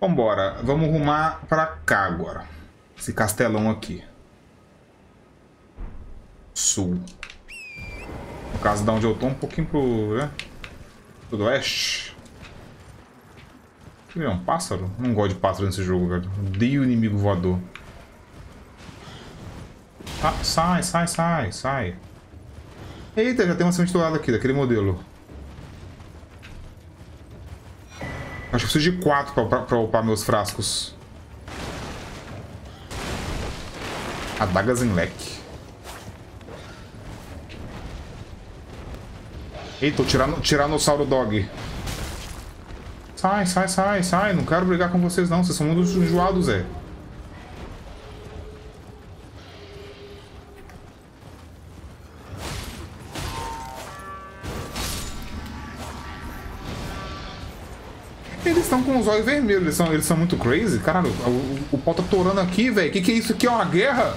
Vambora, vamos rumar pra cá agora. Esse castelão aqui. Sul. No caso, da onde eu tô, um pouquinho pro... né? Pro oeste. É um pássaro? Não gosto de pássaro nesse jogo, velho. Odeio inimigo voador. Ah, sai, sai, sai, sai. Eita, já tem uma semente do lado aqui, daquele modelo. Acho que preciso de 4 pra upar meus frascos. Adagas em leque. Eita, o Tiranossauro Dog. Sai, sai, sai, sai. Não quero brigar com vocês, não. Vocês são muito enjoados, Zé. Eles estão com os olhos vermelhos. Eles são muito crazy. Caralho, o pau tá torando aqui, velho. Que é isso aqui? É uma guerra?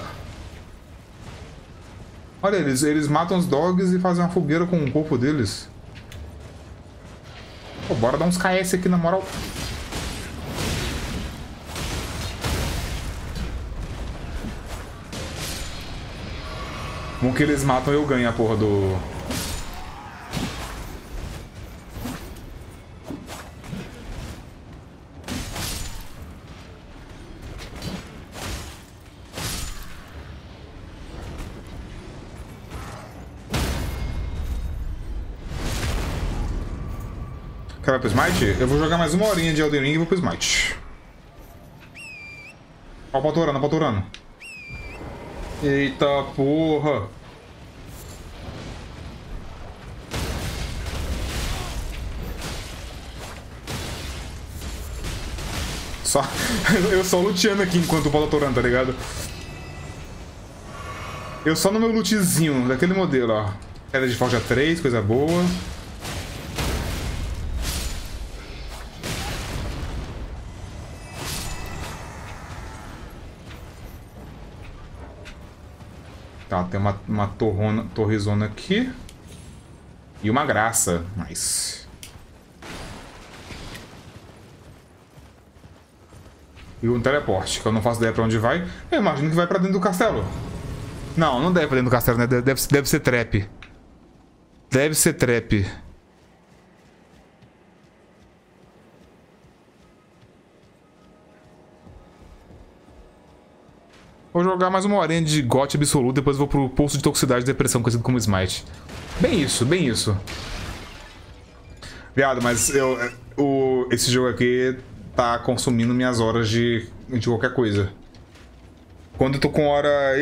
Olha, eles matam os dogs e fazem uma fogueira com o corpo deles. Pô, bora dar uns KS aqui, na moral. Bom que eles matam e eu ganho a porra do... Quer ir pro Smite? Eu vou jogar mais uma horinha de Elden Ring e vou pro Smite. Ó, o Pautorano. Eita porra! Só... eu só luteando aqui enquanto o Pautorano, tá ligado? Eu só no meu lutezinho, daquele modelo, ó. Era de Forja 3, coisa boa. Tá, tem uma torrezona aqui. E uma graça, mas... e um teleporte, que eu não faço ideia pra onde vai. Eu imagino que vai pra dentro do castelo. Não, não deve pra dentro do castelo, né? Deve ser trap. Deve ser trap. Vou jogar mais uma horinha de gote absoluto, depois vou pro poço de toxicidade e depressão, conhecido como Smite. Bem isso, bem isso. Viado, mas esse jogo aqui tá consumindo minhas horas de qualquer coisa. Quando eu tô com hora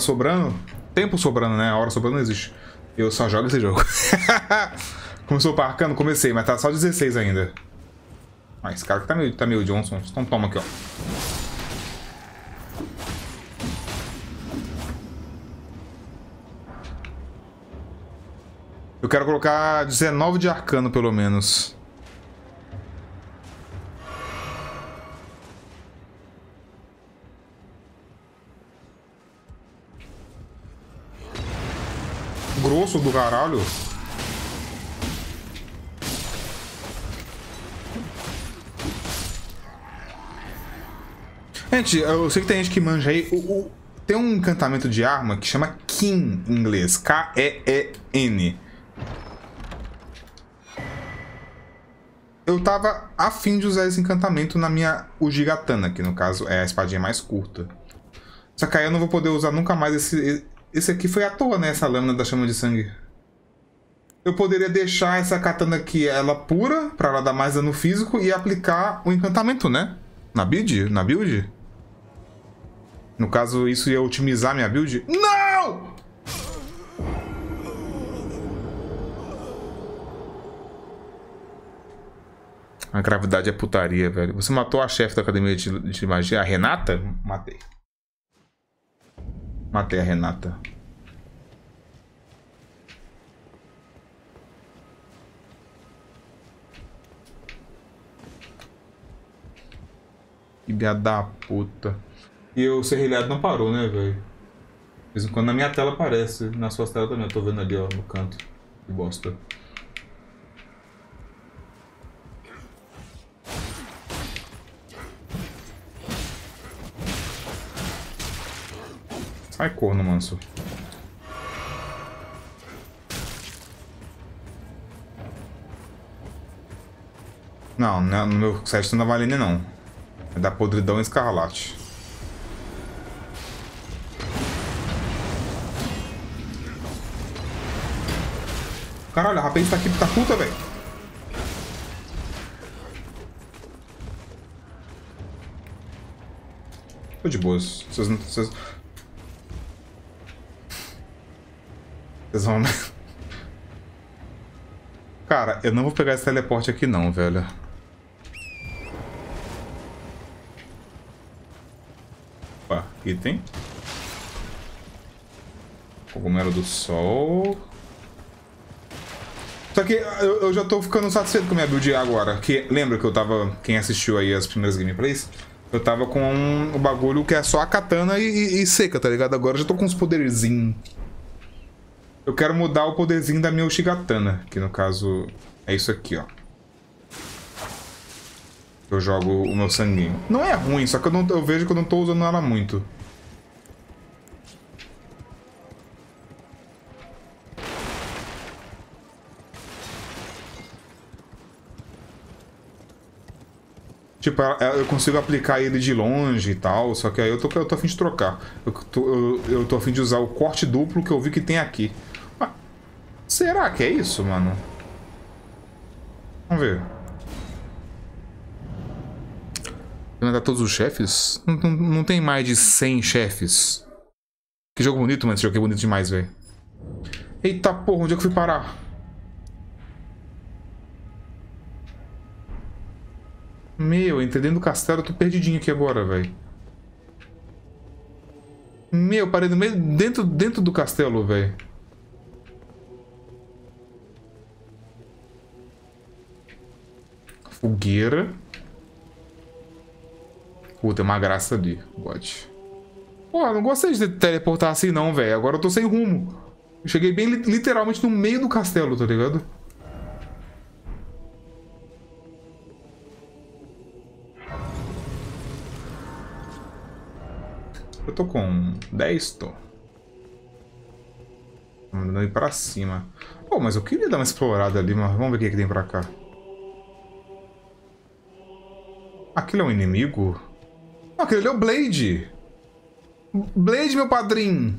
sobrando, tempo sobrando, né? Hora sobrando não existe. Eu só jogo esse jogo. Começou parcando? Comecei, mas tá só 16 ainda. Ah, esse cara que tá meio Johnson. Então toma aqui, ó. Eu quero colocar 19 de arcano, pelo menos. Grosso do caralho. Gente, eu sei que tem gente que manja aí. Tem um encantamento de arma que chama Keen em inglês. K-E-E-N. Eu tava afim de usar esse encantamento na minha Uchigatana, que no caso é a espadinha mais curta. Só que aí eu não vou poder usar nunca mais esse... esse aqui foi à toa, né? Essa lâmina da chama de sangue. Eu poderia deixar essa katana aqui, ela pura, pra ela dar mais dano físico e aplicar o encantamento, né? Na build? Na build? No caso, isso ia otimizar minha build? Não! A gravidade é putaria, velho. Você matou a chefe da academia de magia, a Renata? Matei. Matei a Renata. Filha da puta. E o serrilhado não parou, né, velho? De vez em quando na minha tela aparece. Nas suas telas também. Eu tô vendo ali, ó, no canto. Que bosta. Sai, corno manso. Não, no meu set não dá valendo, não. É da podridão escarlate. Caralho, a rapaz tá aqui tá puta, velho. Tô de boas. Vocês não... Vocês vão... Cara, eu não vou pegar esse teleporte aqui não, velho. Opa, item. Cogumelo do sol. Só que eu já tô ficando satisfeito com a minha build agora. Que, lembra que eu tava... Quem assistiu aí as primeiras gameplays? Eu tava com um bagulho que é só a katana e seca, tá ligado? Agora eu já tô com uns poderzinhos. Eu quero mudar o poderzinho da minha Uchigatana. Que no caso é isso aqui, ó. Eu jogo o meu sanguinho. Não é ruim, só que eu vejo que eu não tô usando ela muito. Tipo, eu consigo aplicar ele de longe e tal, só que aí eu tô a fim de trocar. Eu tô a fim de usar o corte duplo que eu vi que tem aqui. Mas será que é isso, mano? Vamos ver. Matar todos os chefes? Não tem mais de 100 chefes. Que jogo bonito, mano. Esse jogo é bonito demais, velho. Eita porra, onde é que eu fui parar? Meu, entrei dentro do castelo, eu tô perdidinho aqui agora, velho. Meu, parei no meio, dentro do castelo, velho. Fogueira. Tem uma graça ali, bote. Pô, eu não gostei de teleportar assim não, velho. Agora eu tô sem rumo. Eu cheguei bem literalmente no meio do castelo, tá ligado? Eu tô com 10, tô. Vamos ir pra cima. Pô, mas eu queria dar uma explorada ali, mas vamos ver o que, é que tem pra cá. Aquilo é um inimigo? Não, aquele ali é o Blade. Blade, meu padrinho.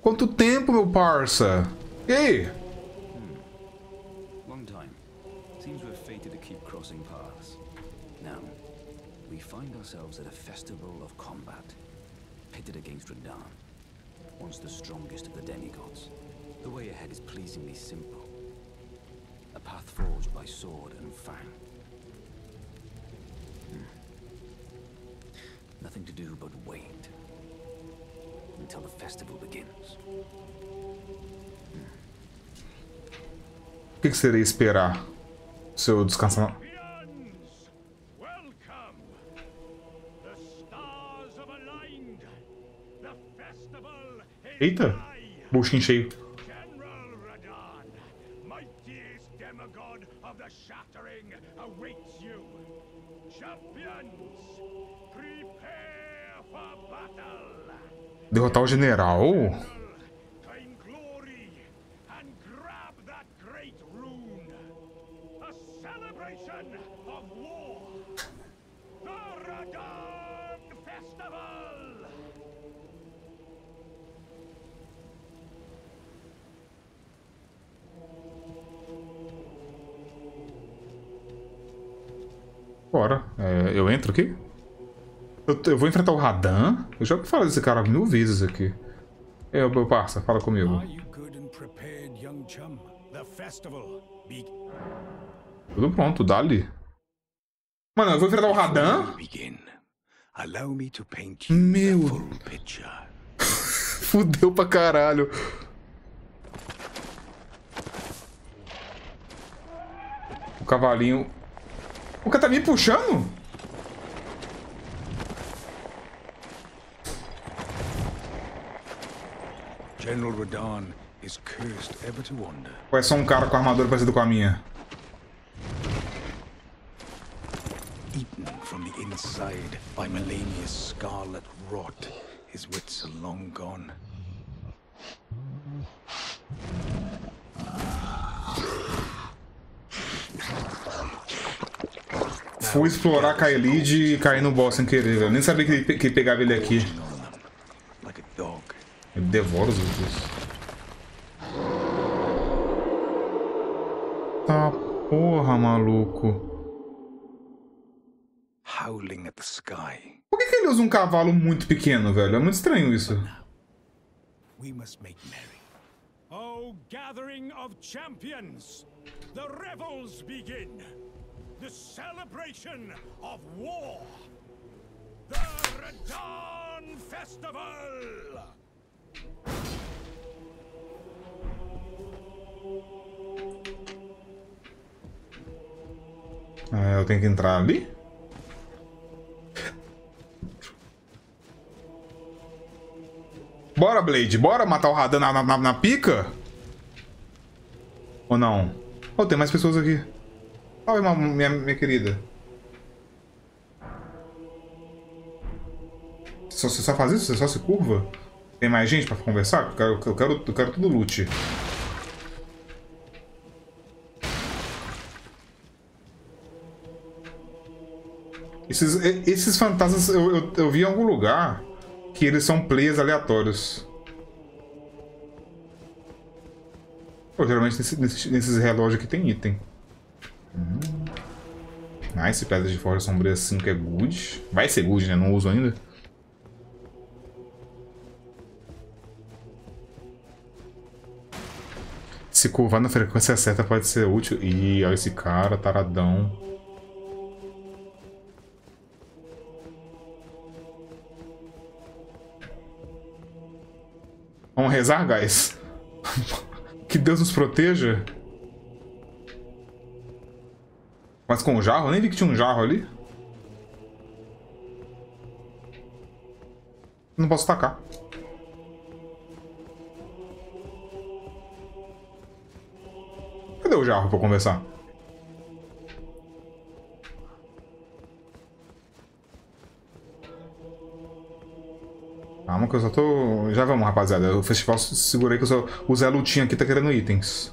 Quanto tempo, meu parça. E aí? Long time. Seems we're fated to keep crossing paths. Now, we find ourselves at a festival of combat. Pitted against Radahn, once the strongest of the demigods. The way ahead is pleasingly simple. A path forged by sword and fang. Nothing to do but wait until the festival begins. O que seria esperar se eu descansar? Eita, buchinho cheio. Derrotar o general? Bora. É, eu entro aqui? Eu vou enfrentar o Radahn? Eu já falei desse cara mil vezes aqui. É, meu parça, fala comigo. Tudo pronto, dali. Mano, eu vou enfrentar o Radahn? Meu... Fudeu pra caralho. O cavalinho... O cara tá me puxando? General Radahn is cursed ever to wander. Ou é só um cara com armadura parecida com a minha? Eaten from the inside by Melania's scarlet rot, His wits are long gone. Fui explorar Caelid e caí no boss sem querer, velho. Nem sabia que pegava ele aqui. Ele devora os outros. Tá porra, maluco. Por que ele usa um cavalo muito pequeno, velho? É muito estranho isso. Oh, gathering of champions! The revels begin! The celebration of war! The Radahn Festival! Ah, eu tenho que entrar ali? Bora, Blade, bora matar o Radahn na pica? Ou não? Oh, tem mais pessoas aqui. Salve, minha querida. Você só faz isso? Você só se curva? Tem mais gente pra conversar? Eu quero tudo loot. Esses fantasmas eu vi em algum lugar que eles são players aleatórios. Pô, geralmente nesses relógios aqui tem item. Nice, pedra de forja sombria 5 é good. Vai ser good, né? Não uso ainda. Se curvar na frequência certa pode ser útil. Ih, olha esse cara, taradão. Vamos rezar, guys? Que Deus nos proteja. Mas com o jarro? Eu nem vi que tinha um jarro ali. Não posso tacar. Cadê o jarro pra eu conversar? Calma que eu só tô... Já vamos, rapaziada. O festival segurei que eu só... O Zé Lutinho aqui tá querendo itens.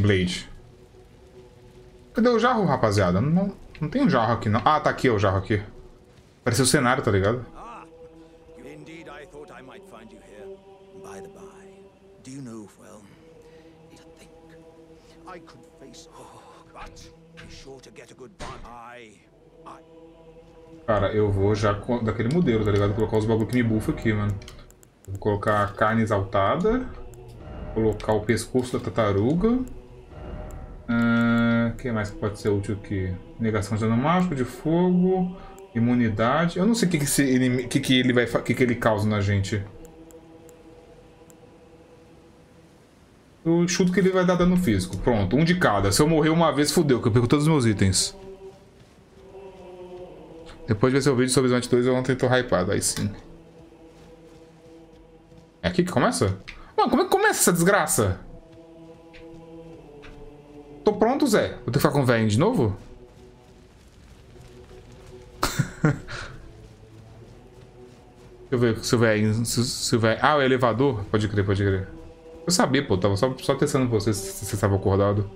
Blade. Cadê o jarro, rapaziada? Não tem um jarro aqui, não. Ah, tá aqui, o jarro aqui. Parece o cenário, tá ligado? Cara, eu vou já daquele modelo, tá ligado? Colocar os bagulho que me bufa aqui, mano. Vou colocar a carne exaltada. Colocar o pescoço da tartaruga. O que mais pode ser útil aqui? Negação de dano mágico, de fogo, imunidade. Eu não sei o que ele causa na gente. Eu chuto que ele vai dar dano físico. Pronto, um de cada. Se eu morrer uma vez, fodeu, que eu perco todos os meus itens. Depois de ver seu vídeo sobre Smite 2, eu ontem tô hypado. Aí sim. É aqui que começa? Mano, como é que começa essa desgraça? Tô pronto, Zé. Vou ter que ficar com o velhinho de novo? Deixa eu ver se o velhinho... Ah, o elevador? Pode crer, pode crer. Eu sabia, pô. Tava só testando você se você estava acordado.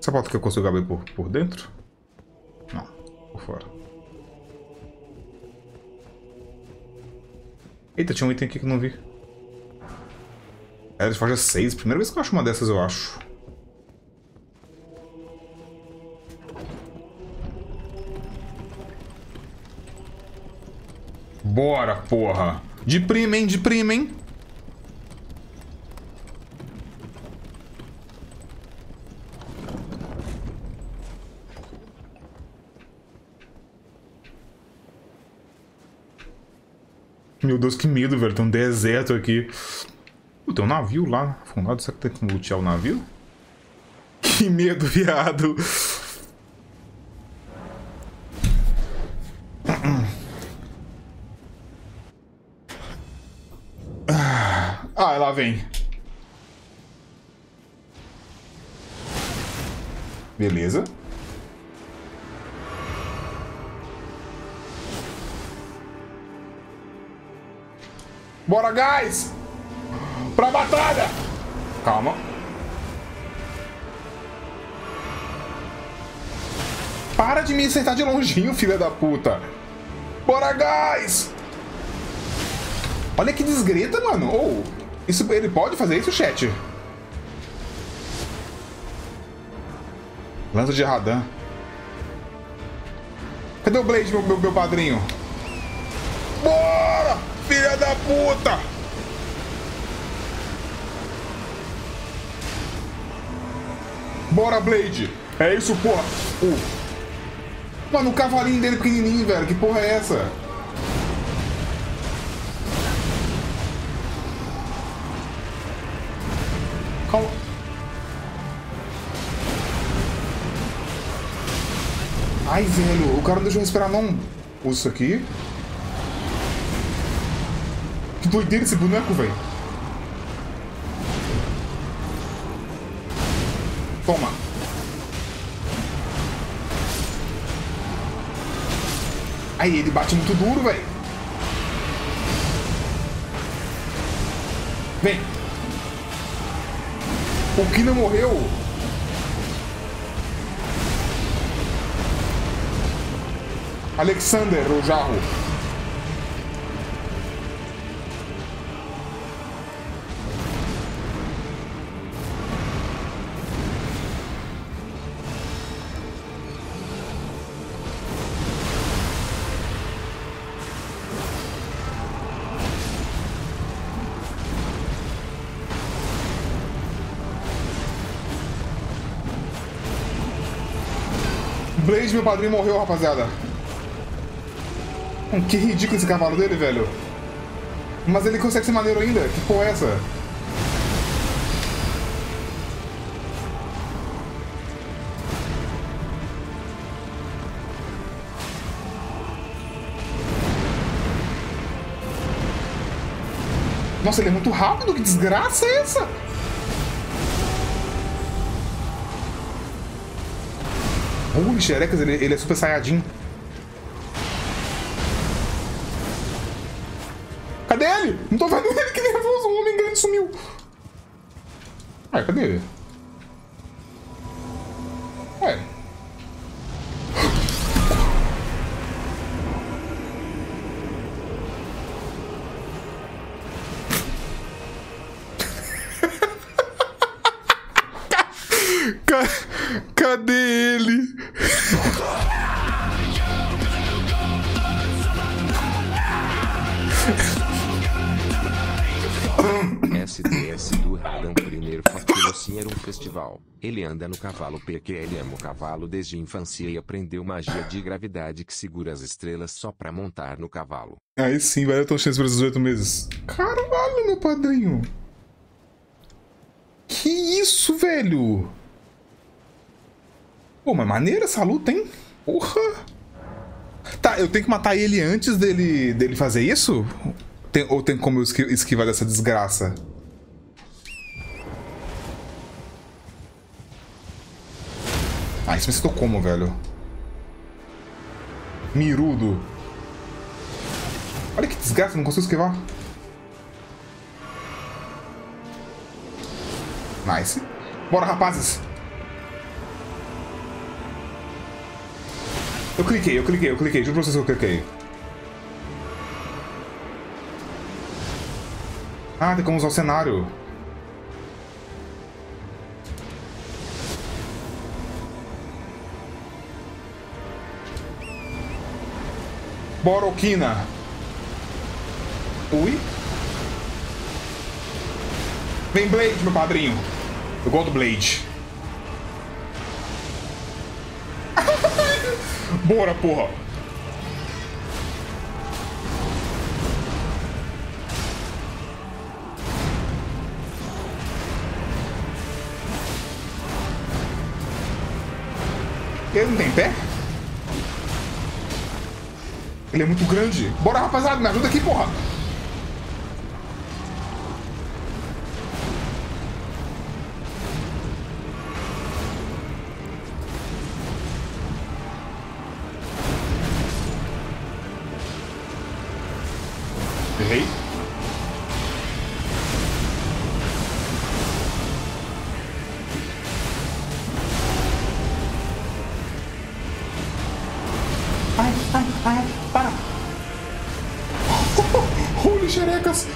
Essa porta que eu consigo abrir por dentro? Não. Por fora. Eita, tinha um item aqui que eu não vi. Era de forja 6. Primeira vez que eu acho uma dessas, eu acho. Bora, porra. De prima, hein? De prima, hein? Meu Deus, que medo, velho. Tem um deserto aqui. Tem um navio lá afundado. Será que tem que lutear o navio? Que medo, viado. lá vem. Beleza. Bora, guys! Pra batalha! Calma. Para de me sentar de longinho, filha da puta! Bora, guys! Olha que desgreta, mano! Oh, isso, ele pode fazer isso, chat? Lança de Radahn. Cadê o Blade, meu padrinho? Bora! Filha da puta! Bora, Blade! É isso, porra! Mano, o cavalinho dele pequenininho, velho. Que porra é essa? Calma. Ai, velho. O cara não deixou eu esperar, não. Usa isso aqui. Que doideira esse boneco, velho. Toma. Aí, ele bate muito duro, velho. Vem. O Keen morreu. Alexander, o jarro. Blade, meu padrinho, morreu, rapaziada. Que ridículo esse cavalo dele, velho. Mas ele consegue ser maneiro ainda. Que porra é essa? Nossa, ele é muito rápido. Que desgraça é essa? Ui, xerecas, ele é super saiyajin. Cadê ele? Não tô vendo ele, que nervoso, um homem grande sumiu. Ué, cadê ele? Ué. Cadê ele? STS do Radahn primeiro fatura sim era um festival. Ele anda no cavalo porque ele ama o cavalo desde a infância e aprendeu magia de gravidade que segura as estrelas só pra montar no cavalo. Aí sim, velho, eu tô cheio dos 18 meses. Caralho, meu padrinho. Que isso, velho? Pô, mas maneira essa luta, hein? Porra! Tá, eu tenho que matar ele antes dele fazer isso? Ou tem como eu esquivar dessa desgraça? Ah, isso me citou como, velho? Mirudo. Olha que desgraça, não consigo esquivar. Nice. Bora, rapazes! Eu cliquei. Juro pra vocês que eu cliquei. Ah, tem como usar o cenário. Borokina. Ui. Vem, Blade, meu padrinho. Eu gosto do Blade. Bora, porra! Ele não tem pé? Ele é muito grande. Bora, rapaziada, me ajuda aqui, porra! Errei. Para, para! Holy xerecas!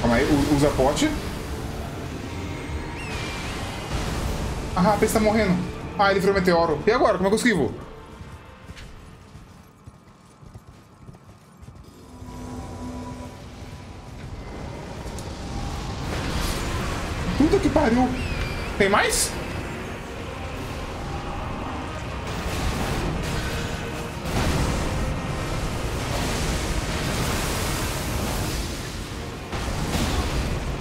Calma aí, usa pote. Ah, a peste tá morrendo. Ah, ele virou meteoro. E agora? Como é que eu esquivo? Puta que pariu! Tem mais?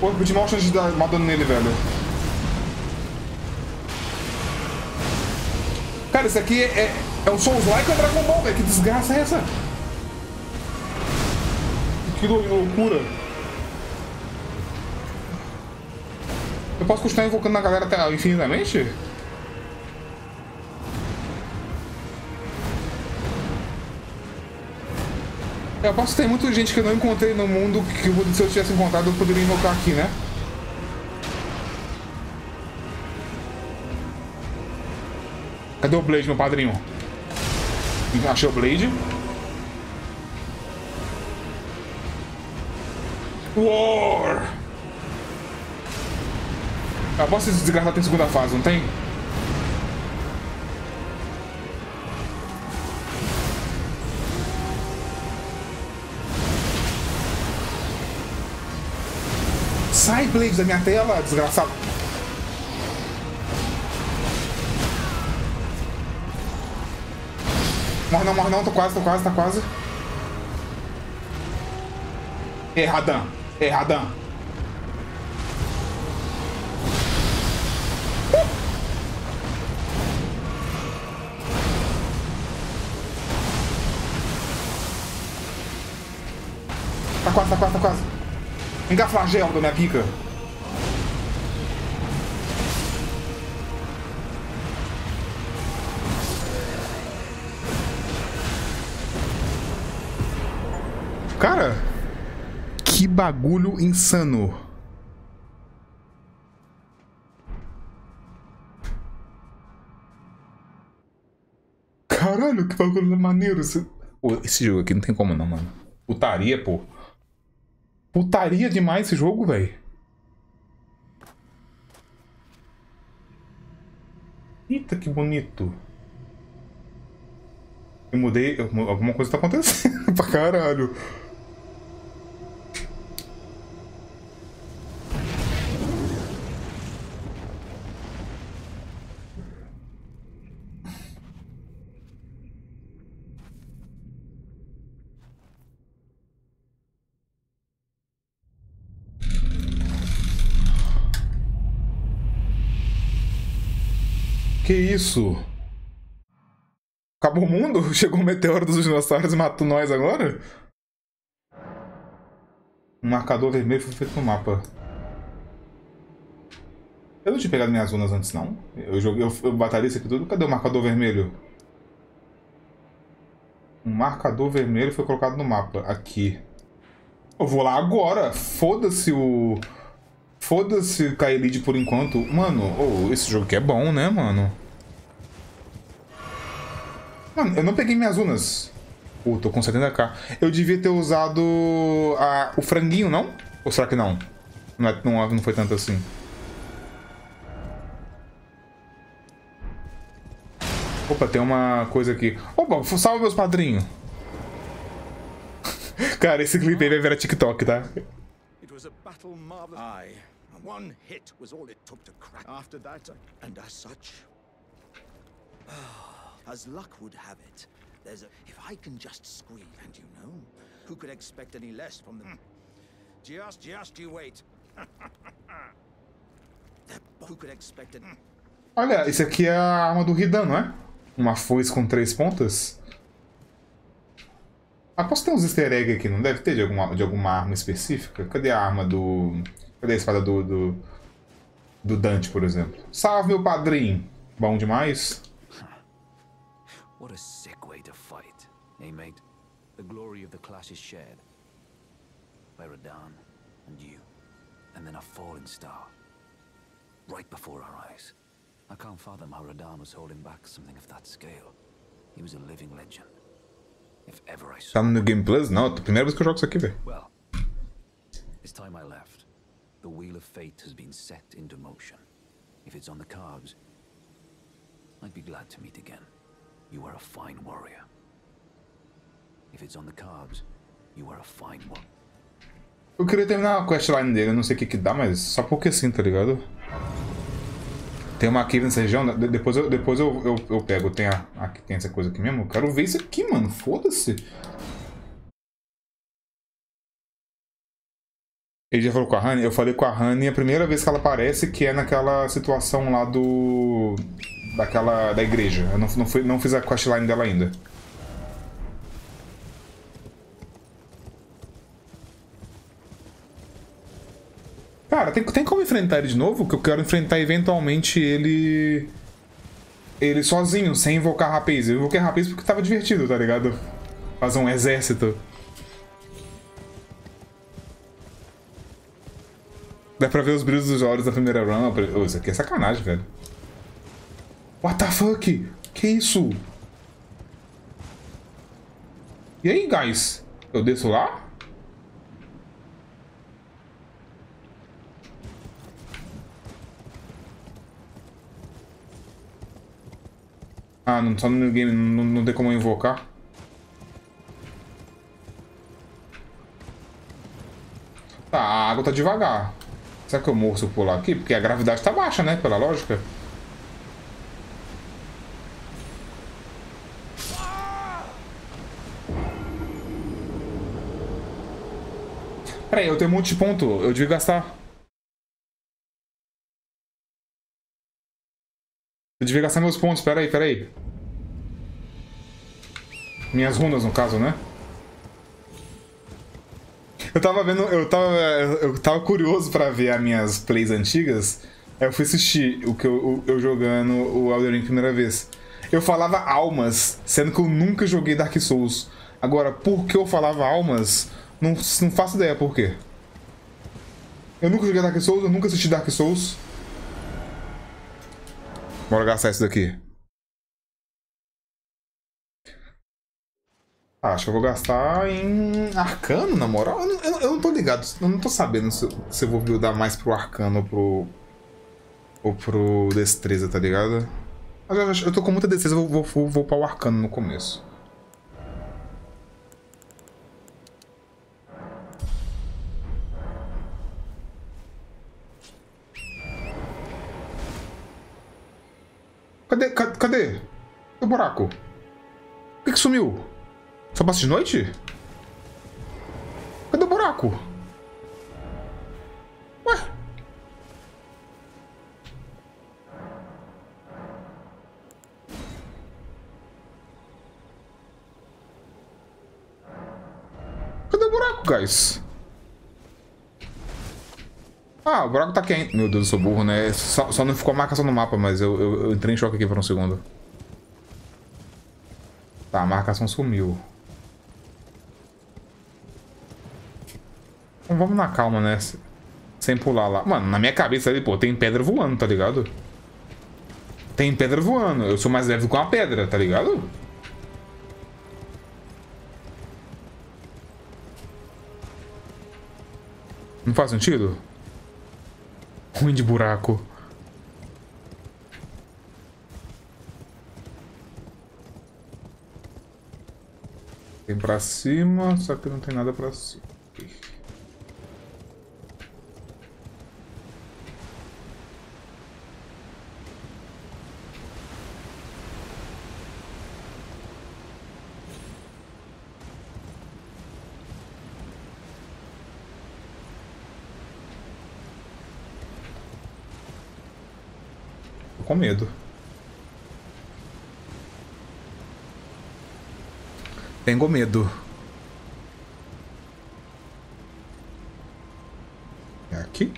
Pô, eu pedi mal chance de dar uma dano nele, velho. Cara, isso aqui é um Souls-like ou Dragon Ball, velho? Que desgraça é essa? Que loucura. Eu posso continuar invocando na galera até infinitamente? Eu posso ter muita gente que eu não encontrei no mundo que se eu tivesse encontrado eu poderia invocar aqui, né? Cadê o Blade, meu padrinho? Achei o Blade. War! Eu posso desgraçar até a segunda fase, não tem? Sai, Blade, da minha tela, desgraçado. Morre não, tô quase. Erradão. Tá quase. Engafar gel da minha pica. Cara, que bagulho insano. Caralho, que bagulho maneiro. Esse jogo aqui não tem como não, mano. Putaria, pô. Putaria demais esse jogo, velho. Eita, que bonito. Eu mudei. Alguma coisa tá acontecendo pra caralho. Que isso? Acabou o mundo? Chegou o meteoro dos dinossauros e matou nós agora? Um marcador vermelho foi feito no mapa. Eu não tinha pegado minhas runas antes, não. Eu batalhei isso aqui tudo. Cadê o marcador vermelho? Um marcador vermelho foi colocado no mapa. Aqui. Eu vou lá agora. Foda-se o... Foda-se Caelid por enquanto. Mano, oh, esse jogo aqui é bom, né, mano? Mano, eu não peguei minhas runas. Pô, tô com 70k. Eu devia ter usado o franguinho, não? Ou será que não? Não foi tanto assim. Opa, tem uma coisa aqui. Opa, salve meus padrinhos. Cara, esse clipe aí vai virar TikTok, tá? Was a battle marvelous. Aye, one hit was all it took to crack. After that, and as such, as luck would have it, there's a. If I can just squeeze, and you know, who could expect any less from them? Just you wait. Who could expect it? Olha, isso aqui é a arma do Radahn, não é? Uma foice com 3 pontas. Ah, posso ter uns easter egg aqui, não deve ter de alguma arma específica? Cadê a arma do... Cadê a espada do Dante, por exemplo? Salve, meu padrinho! Bom demais. What a sick way to fight, eh, mate? The glory of the clash is shared by Radahn and you, and then a falling star right before our eyes. I can't fathom how Radahn was holding back something of that scale. He was a living legend. If ever I saw. Tá no Game Plus? Não, é a primeira vez que eu jogo isso aqui, velho. Well, it's time I left. The wheel of fate has been set into motion. If it's on the cards, I'd be glad to meet again. You are a fine warrior. If it's on the cards, you are a fine one. Eu queria terminar a questline dele, eu não sei o que que dá, mas só porque assim, tá ligado? Tem uma aqui nessa região, depois eu pego, tem, aqui, tem essa coisa aqui mesmo, eu quero ver isso aqui, mano, foda-se. Ele já falou com a Honey? Eu falei com a Honey a primeira vez que ela aparece, que é naquela situação lá do... da igreja, eu não fiz a questline dela ainda. Cara, tem como enfrentar ele de novo? Que eu quero enfrentar eventualmente ele... Ele sozinho, sem invocar rapaz. Eu invoquei rapaz porque tava divertido, tá ligado? Fazer um exército. Dá pra ver os brilhos dos olhos da primeira run. Oh, isso aqui é sacanagem, velho. What the fuck? Que isso? E aí, guys? Eu desço lá? Ah, não, só no game não tem como invocar. Tá, a água tá devagar. Será que eu morro se eu pular aqui? Porque a gravidade tá baixa, né? Pela lógica. Peraí, eu tenho um monte de ponto. Eu devia gastar. Eu devia gastar meus pontos, peraí. Minhas runas, no caso, né? Eu tava curioso pra ver as minhas plays antigas. Aí eu fui assistir o que eu jogando o Elden Ring primeira vez. Eu falava almas, sendo que eu nunca joguei Dark Souls. Agora, por que eu falava almas? Não faço ideia por quê. Eu nunca joguei Dark Souls, eu nunca assisti Dark Souls. Bora gastar isso daqui. Ah, acho que eu vou gastar em arcano, na moral. Eu não tô ligado, eu não tô sabendo se eu vou buildar mais pro arcano ou pro destreza, tá ligado? Mas eu tô com muita destreza, eu vou para o arcano no começo. Cadê? O buraco? Por que sumiu? Só passa de noite? Cadê o buraco? Ué? Cadê o buraco, guys? Ah, o buraco tá quente. Meu Deus, eu sou burro, né? Só não ficou a marcação no mapa, mas eu entrei em choque aqui por um segundo. Tá, a marcação sumiu. Então vamos na calma, né? Sem pular lá. Mano, na minha cabeça ali, pô, tem pedra voando, tá ligado? Tem pedra voando. Eu sou mais leve do que uma pedra, tá ligado? Não faz sentido? Ruim de buraco. Tem pra cima, só que não tem nada pra cima. Com medo. Tenho medo. É aqui?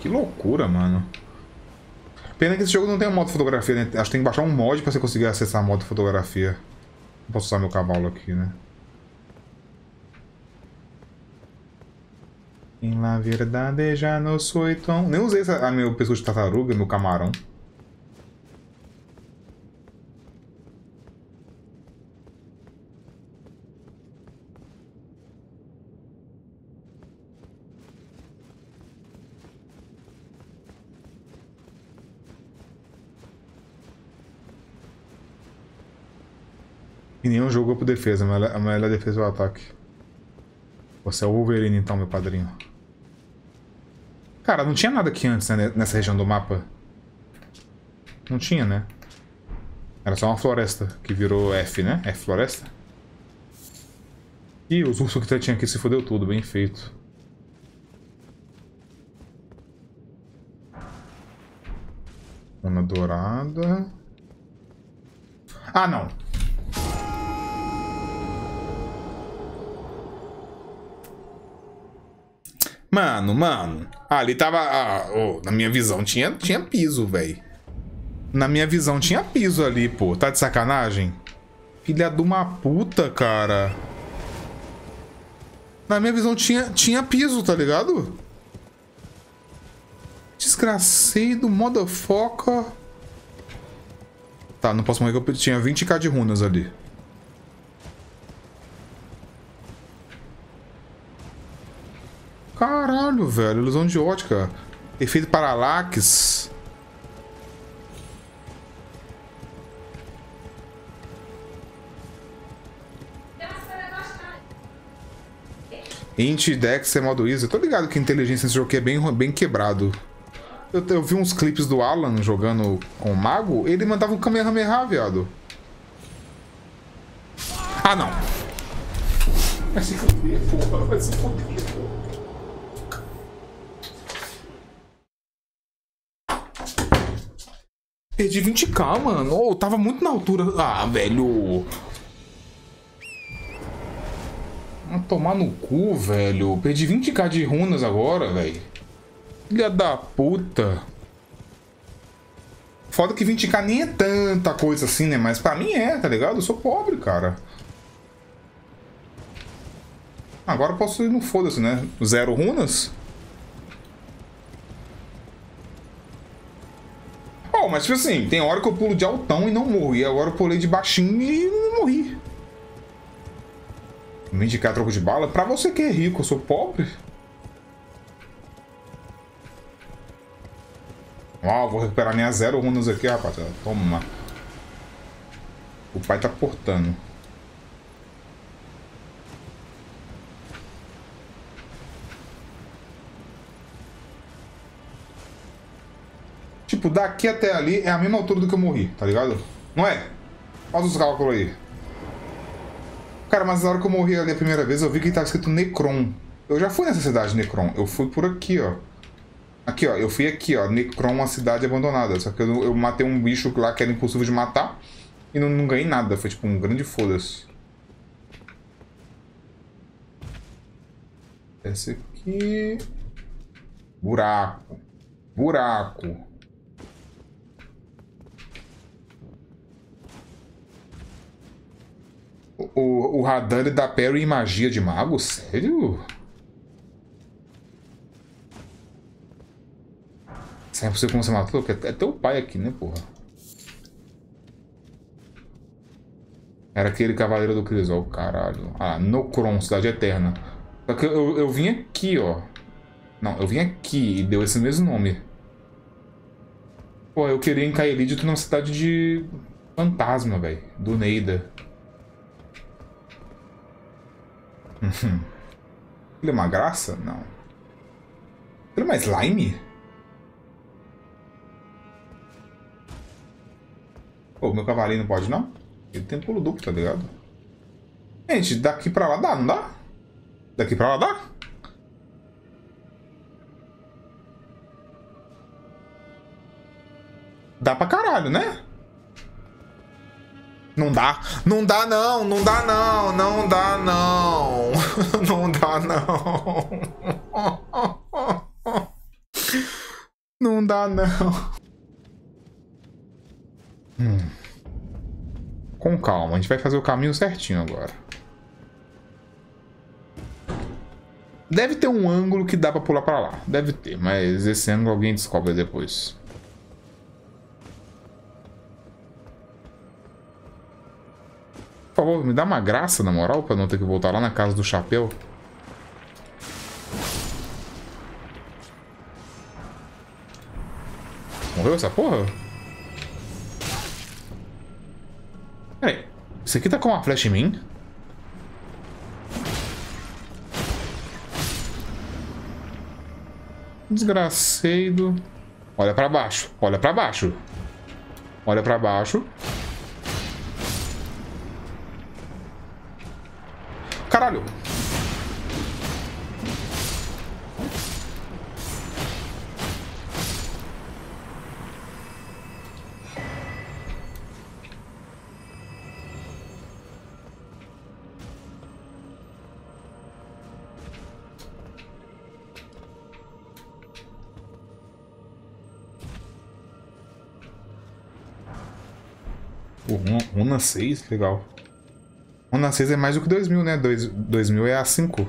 Que loucura, mano. Pena que esse jogo não tem um modo fotografia, né? Acho que tem que baixar um mod pra você conseguir acessar a modo fotografia. Não posso usar meu cavalo aqui, né? Em la verdade, já não sou tão... Nem usei essa, a meu pescoço de tartaruga, meu camarão. E nenhum jogo é por defesa, mas ela é defesa ou ataque. Você é o Wolverine então, meu padrinho. Cara, não tinha nada aqui antes, né? Nessa região do mapa. Não tinha, né? Era só uma floresta que virou F, né? F floresta. Ih, os ursos que tinha aqui se fodeu tudo, bem feito. Uma dourada. Ah, não! Mano, ali tava... na minha visão tinha piso, velho. Na minha visão tinha piso ali, pô. Tá de sacanagem? Filha de uma puta, cara. Na minha visão tinha piso, tá ligado? Desgraceiro, motherfucker. Tá, não posso morrer que eu tinha 20k de runas ali. Caralho, velho. Ilusão de ótica. Efeito paralax. Int, Dex, é modo easy. Eu tô ligado que a inteligência nesse jogo aqui é bem quebrado. Eu vi uns clipes do Alan jogando com o Mago. Ele mandava um Kamehameha, viado. Ah, não. Vai se foder, porra. Vai se foder, porra. Perdi 20k, mano. Oh, tava muito na altura. Ah, velho. Vamos tomar no cu, velho. Perdi 20k de runas agora, velho. Filha da puta. Foda que 20k nem é tanta coisa assim, né? Mas pra mim é, tá ligado? Eu sou pobre, cara. Agora eu posso ir no foda-se, né? 0 runas. Oh, mas tipo assim, tem hora que eu pulo de altão e não morro. E agora eu pulei de baixinho e não morri. Me indicar troco de bala? Pra você que é rico, eu sou pobre. Uau, vou recuperar minhas 0 runas aqui, rapaziada. Toma. O pai tá portando. Tipo, daqui até ali é a mesma altura do que eu morri, tá ligado? Não é? Olha os cálculos aí. Cara, mas na hora que eu morri ali a primeira vez, eu vi que tava escrito Nokron. Eu já fui nessa cidade, Nokron. Eu fui por aqui, ó. Aqui, ó. Eu fui aqui, ó. Nokron, uma cidade abandonada. Só que eu matei um bicho lá que era impossível de matar. E não ganhei nada. Foi tipo um grande foda-se. Esse aqui... Buraco. Buraco. O Radahn ele dá parry em magia de mago? Sério? 100% como você matou? É teu pai aqui, né, porra? Era aquele cavaleiro do Crisol, caralho. Ah, Nokron, cidade eterna. Só que eu vim aqui, ó. Não, eu vim aqui e deu esse mesmo nome. Pô, eu queria em Caelid, tô numa cidade de fantasma, velho. Do Neida. Ele é uma graça? Não. Ele é uma slime? Pô, meu cavalinho não pode, não? Ele tem pulo duplo, tá ligado? Gente, daqui pra lá dá, não dá? Daqui pra lá dá? Dá pra caralho, né? Não dá. Não dá não. Não dá não. Não dá não. Não dá não. dá, não. Com calma, a gente vai fazer o caminho certinho agora. Deve ter um ângulo que dá pra pular pra lá. Deve ter, mas esse ângulo alguém descobre depois. Por favor, me dá uma graça, na moral, pra não ter que voltar lá na casa do chapéu. Morreu essa porra? Peraí, isso aqui tá com uma flecha em mim? Desgraceiro. Olha pra baixo, olha pra baixo. Olha pra baixo. Caralho. Runa 6, legal. Runa 6 é mais do que 2000, né? 2000 é a 5.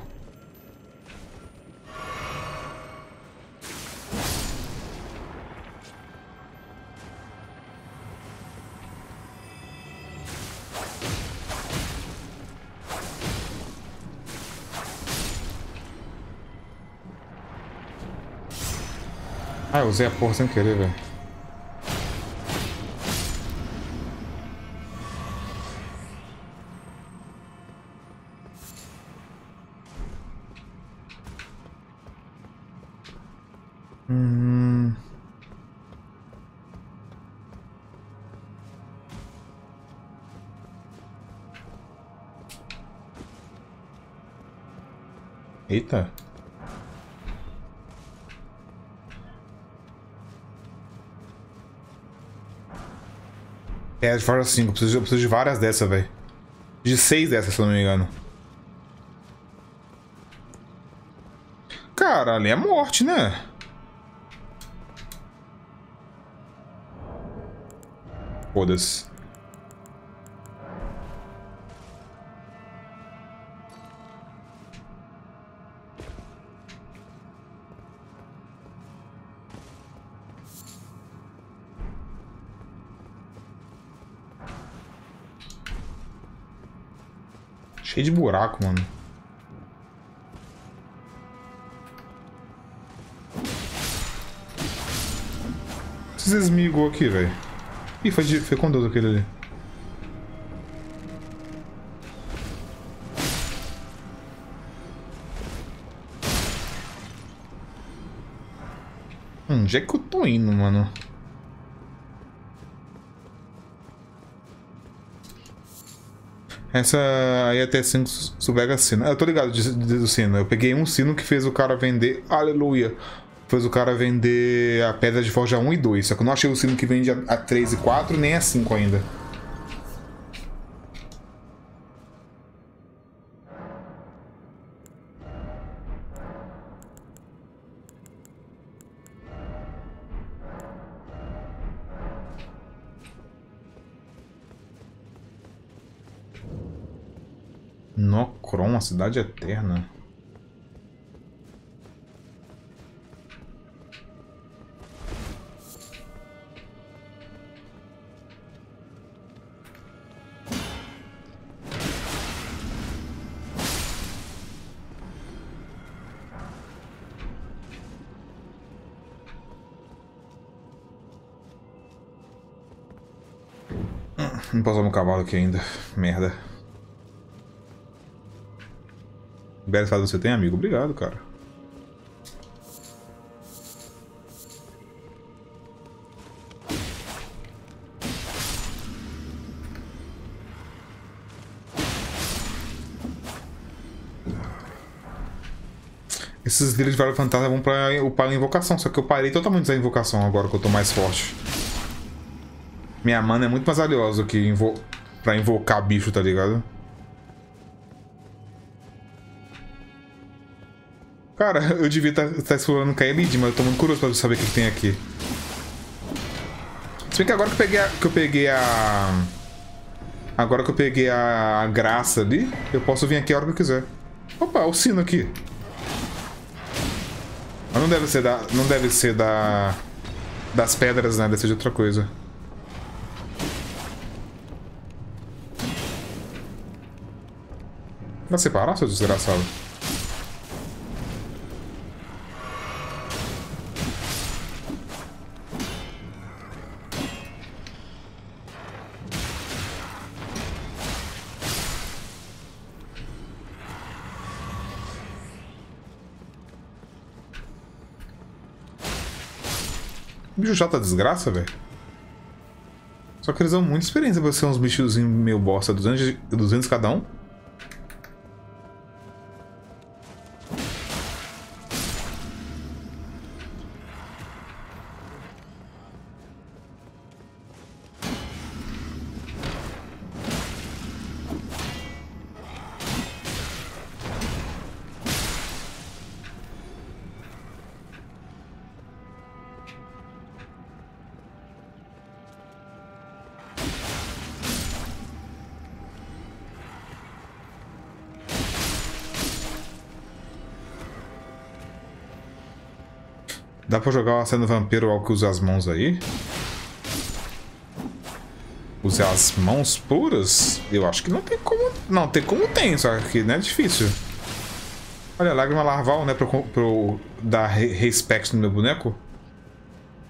Ah, eu usei a porra sem querer, velho. Eita. É, de fora 5. Eu preciso de várias dessas, velho. De 6 dessas, se eu não me engano. Cara, ali é morte, né? Foda-se. Cheio de buraco, mano. Esses esmigou aqui, velho. Ih, foi com Deus aquele ali. Onde é que eu tô indo, mano? Essa aí até 5 subega sino. Eu tô ligado do sino. Eu peguei um sino que fez o cara vender... Aleluia! Fez o cara vender a pedra de forja 1 e 2. Só que eu não achei o sino que vende a 3 e 4, nem a 5 ainda. Nokron, a cidade eterna. Não posso usar meu cavalo aqui ainda. Merda. Bela espada você tem, amigo? Obrigado, cara. Esses líderes de Vale Fantasma vão pra upar a invocação, só que eu parei totalmente a invocação agora que eu tô mais forte. Minha mana é muito mais valiosa que pra invocar bicho, tá ligado? Cara, eu devia estar explorando Caelid, mas eu tô muito curioso pra saber o que tem aqui. bem que agora que eu peguei a... Agora que eu peguei a graça ali, eu posso vir aqui a hora que eu quiser. Opa, o sino aqui. Mas não deve ser da... das pedras, né? Deve ser de outra coisa. Vai separar, seu desgraçado? Bicho chato, desgraça, velho. Só que eles dão muita experiência pra ser uns bichozinhos meio bosta. 200 cada um. Dá pra jogar uma cena vampiro ou algo que usa as mãos aí? Usar as mãos puras? Eu acho que não tem como. Não, tem como tem, só que não é difícil. Olha, lágrima larval, né? Pra eu dar respect no meu boneco.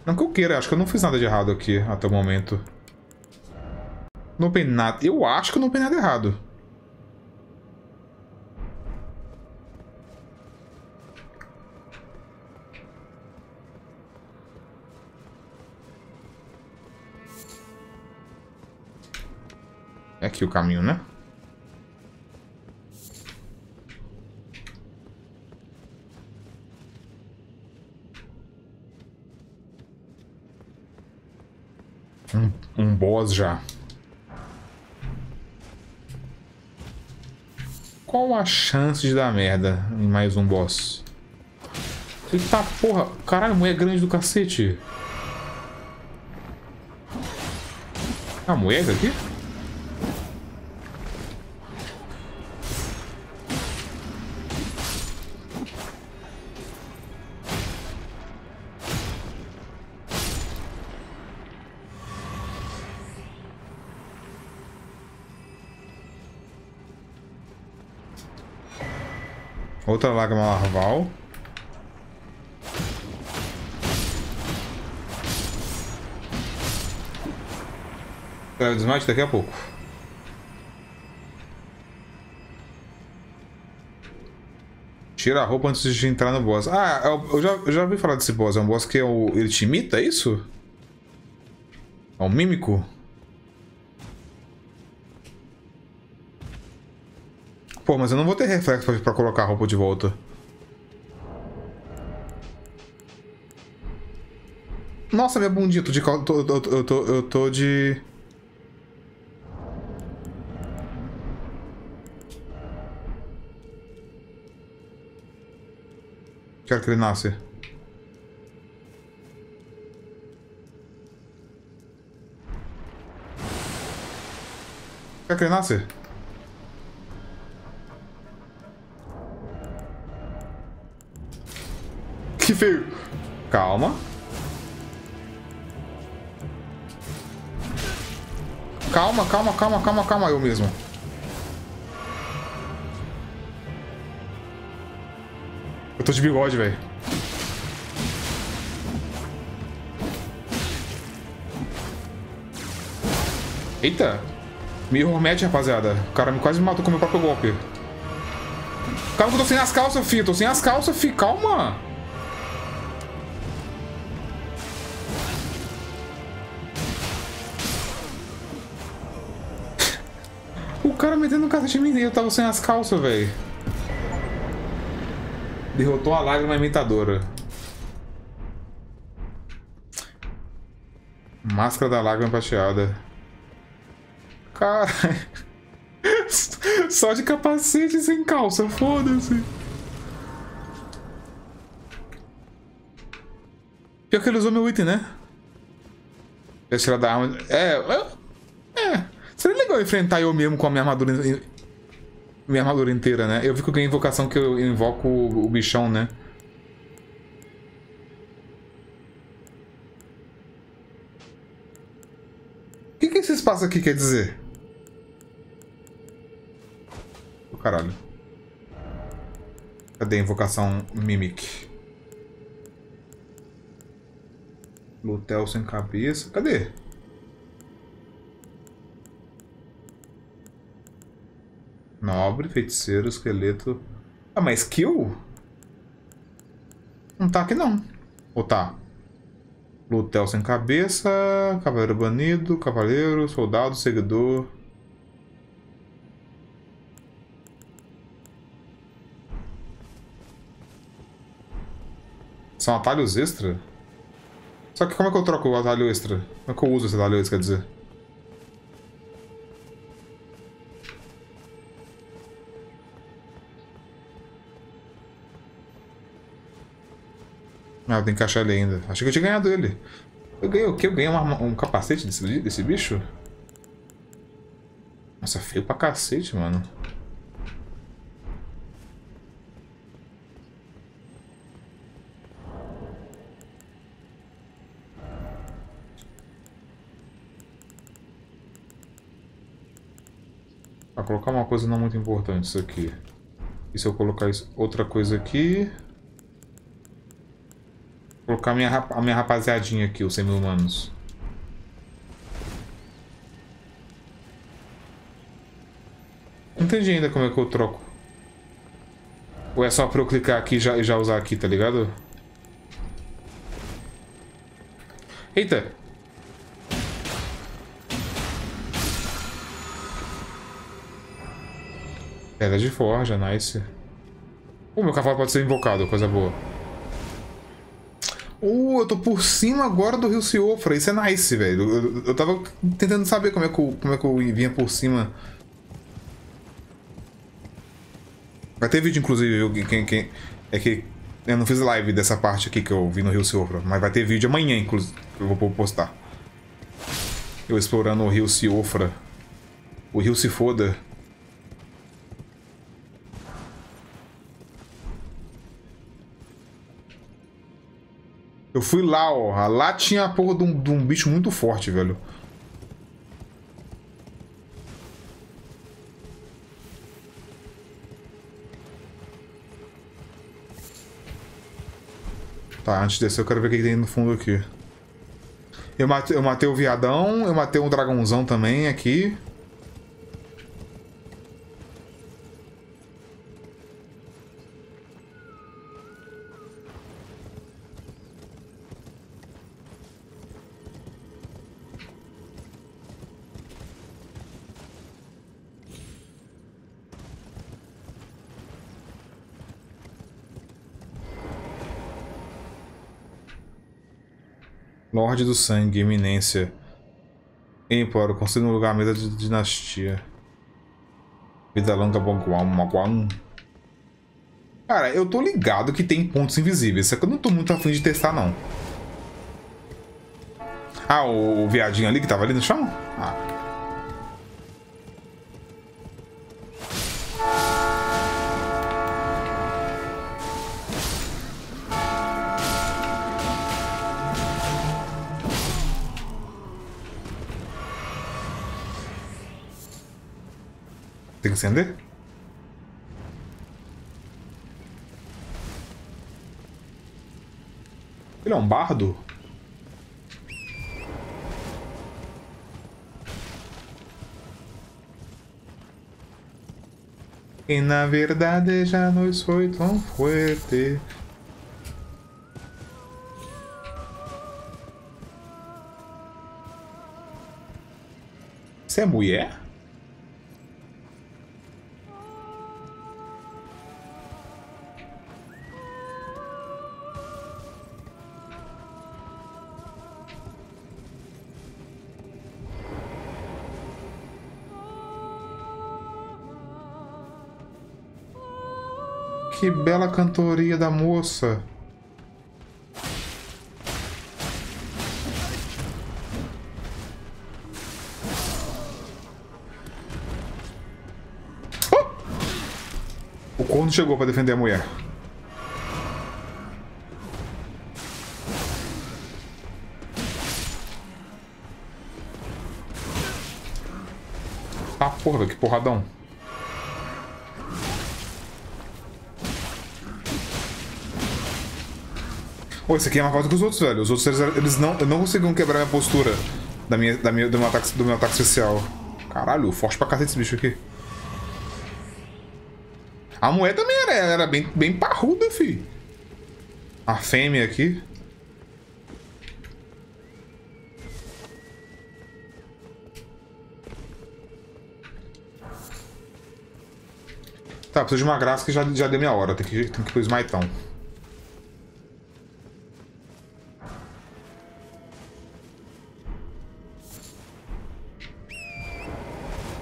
Não que eu queira, acho que eu não fiz nada de errado aqui até o momento. Não tem nada. Eu acho que eu não tem nada errado. É aqui o caminho, né? Um boss já. Qual a chance de dar merda em mais um boss? Eita porra! Caralho, a mulher é grande do cacete! A moeda aqui? Outra lágrima larval. Grave de Smite daqui a pouco. Tira a roupa antes de entrar no boss. Ah, eu já ouvi falar desse boss. É um boss que é o... ele te imita, é isso? É um mímico? Pô, mas eu não vou ter reflexo pra colocar a roupa de volta. Nossa, minha bundinha, eu tô de... Quero que ele nasce. Quero que ele nasce. Que feio. Calma. Calma, eu mesmo. Eu tô de bigode, velho. Eita. Mirror match, rapaziada. O cara me quase me matou com o meu próprio golpe. Calma que eu tô sem as calças, fi. Calma. O cara metendo um cacete em mim, eu tava sem as calças, velho. Derrotou a lágrima imitadora. Máscara da lágrima prateada. Cara. Só de capacete e sem calça, foda-se. Pior que ele usou meu item, né? Esse era da arma. É. Seria legal enfrentar eu mesmo com a minha armadura. Minha armadura inteira, né? Eu vi que eu ganhei invocação que eu invoco o bichão, né? O que esse espaço aqui quer dizer? Oh, caralho. Cadê a invocação Mimic? Lutel sem cabeça. Cadê? Nobre, feiticeiro, esqueleto... Ah, mas skill? Não tá aqui não. Ou tá? Lutel sem cabeça, cavaleiro banido, cavaleiro, soldado, seguidor... São atalhos extra? Só que como é que eu troco o atalho extra? Como é que eu uso esse atalho extra, quer dizer? Ah, tem que achar ele ainda. Achei que eu tinha ganhado ele. Eu ganhei o quê? Eu ganhei um capacete desse bicho? Nossa, feio pra cacete, mano. Vou colocar uma coisa não muito importante isso aqui. E se eu colocar outra coisa aqui... Vou colocar a minha rapaziadinha aqui, os 100.000 humanos. Não entendi ainda como é que eu troco. Ou é só pra eu clicar aqui e já usar aqui, tá ligado? Eita! Pedra de forja, nice. O meu cavalo pode ser invocado, coisa boa. Eu tô por cima agora do Rio Siofra. Isso é nice, velho. Eu tava tentando saber como é que eu vinha por cima. Vai ter vídeo, inclusive, eu não fiz live dessa parte aqui que eu vi no Rio Siofra. Mas vai ter vídeo amanhã, inclusive, que eu vou postar. Eu explorando o Rio Siofra. O Rio se foda. Eu fui lá, ó. Lá tinha a porra de um bicho muito forte, velho. Tá, antes de descer eu quero ver o que tem no fundo aqui. Eu matei o viadão, eu matei um dragãozão também aqui. Lorde do Sangue, Eminência. Imploro, consigo um lugar à mesa de dinastia. Vida longa, Bonguam. Cara, eu tô ligado que tem pontos invisíveis. Só que eu não tô muito afim de testar, não. Ah, o viadinho ali que tava ali no chão? Ah. Tem que acender? Ele é um bardo? E na verdade já não foi tão forte. Você é mulher? Que bela cantoria da moça. mundo chegou pra defender a mulher. Ah, porra, velho, que porradão. Pô, esse aqui é mais forte que os outros, velho. Os outros, eles não conseguiam quebrar minha postura do meu ataque especial. Caralho, forte pra cacete esse bicho aqui. A mulher também era bem parruda, fi. A fêmea aqui. Tá, preciso de uma graça que já deu minha hora. Tem que ir pro Smiteão.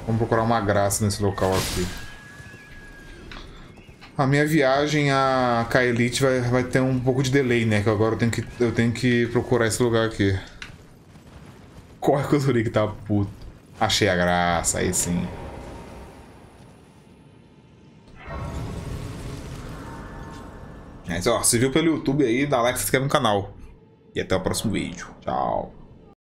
Vamos procurar uma graça nesse local aqui. A minha viagem a Caelid vai ter um pouco de delay, né? Que agora eu tenho que procurar esse lugar aqui. Corre que eu jurei que tá puto. Achei a graça, aí sim. Mas ó, se viu pelo YouTube aí, dá like, se inscreve no canal. E até o próximo vídeo. Tchau.